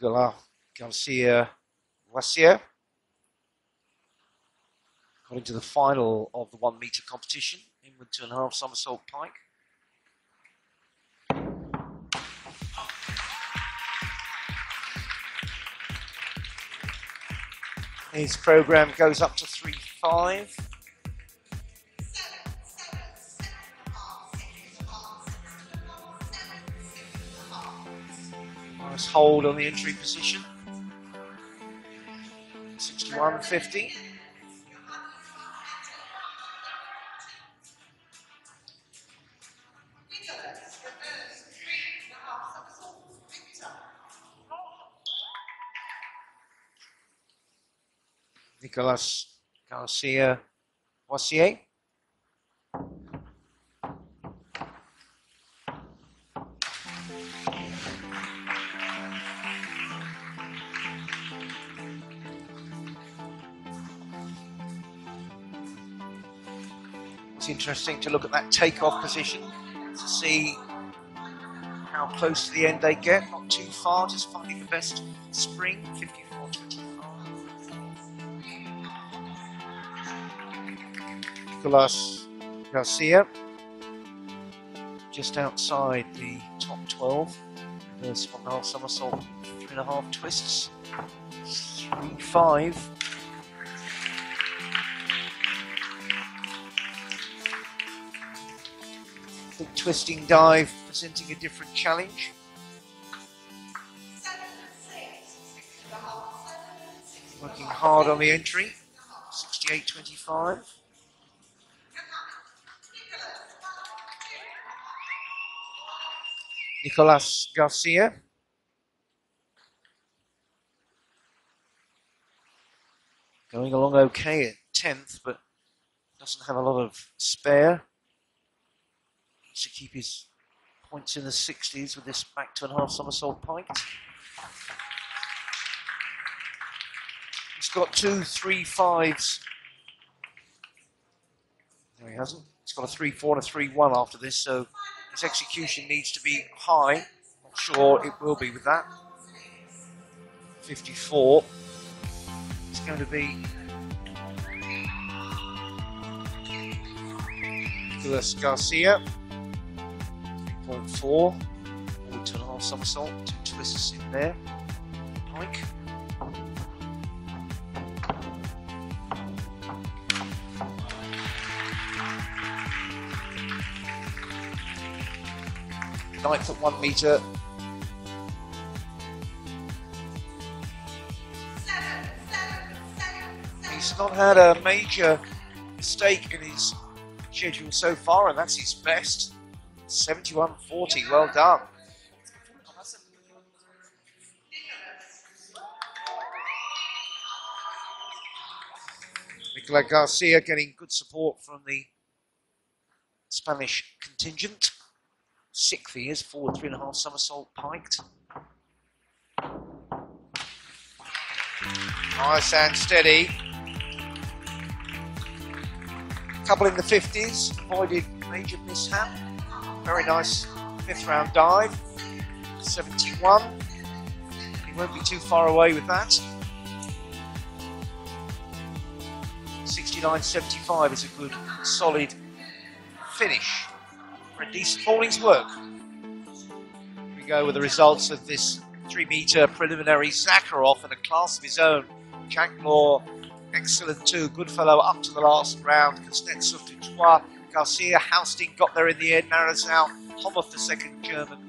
Nicolas Garcia Boissier. Got into the final of the 1 meter competition, inward 2.5 somersault pike. His program goes up to 3.5. Nice hold on the entry position. 61.50. Nicolas Garcia Boissier. It's interesting to look at that takeoff position to see how close to the end they get. Not too far, just finding the best spring. 54.25. Nicolas Garcia just outside the top 12. There's 1.5 somersault, 3.5 twists, 3.5. The twisting dive presenting a different challenge. Working hard on the entry, 68.25. Nicolas Garcia. Going along okay at 10th, but doesn't have a lot of spare. Needs to keep his points in the 60s with this back 2.5 somersault pike. He's got 2 3.5s. No, he hasn't. He's got a 3.4 and a 3.1 after this, so his execution needs to be high. Not sure it will be with that. 54. It's going to be Luis Garcia. 3.4. 2.5 somersault. 2 twists in there. Pike. Ninth at 1 meter. He's not had a major mistake in his schedule so far, and that's his best. 71.40. Well done. Nicolas Garcia getting good support from the Spanish contingent. 6th he is, forward 3.5 somersault piked. Nice and steady. Couple in the 50s, avoided major mishap. Very nice 5th round dive. 71. He won't be too far away with that. 69.75 is a good, solid finish. For a decent morning's work. Here we go with the results of this 3 meter preliminary. Zakharov in a class of his own. Jack Moore, excellent too. Goodfellow up to the last round. Cazeneuve de Trois, Garcia, Haustein got there in the end. Narasau, Homoth the second German.